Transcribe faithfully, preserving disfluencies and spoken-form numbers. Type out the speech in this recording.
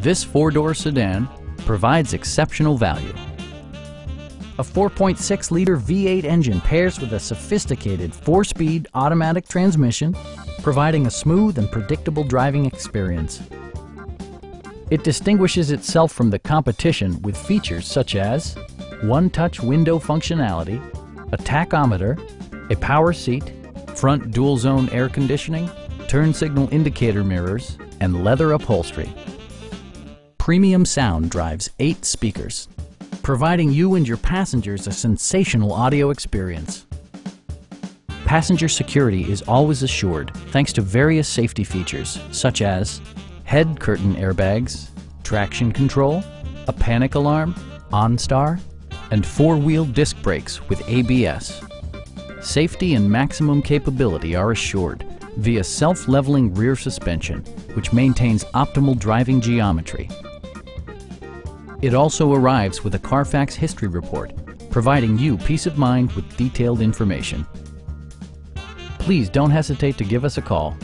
This four-door sedan provides exceptional value. A four point six liter V eight engine pairs with a sophisticated four-speed automatic transmission, providing a smooth and predictable driving experience. It distinguishes itself from the competition with features such as one-touch window functionality, a tachometer, a power seat, front dual-zone air conditioning, turn signal indicator mirrors, and leather upholstery. Premium sound drives eight speakers, providing you and your passengers a sensational audio experience. Passenger security is always assured thanks to various safety features such as head curtain airbags, traction control, a panic alarm, OnStar, and four-wheel disc brakes with A B S. Safety and maximum capability are assured via self-leveling rear suspension, which maintains optimal driving geometry. It also arrives with a Carfax history report, providing you peace of mind with detailed information. Please don't hesitate to give us a call.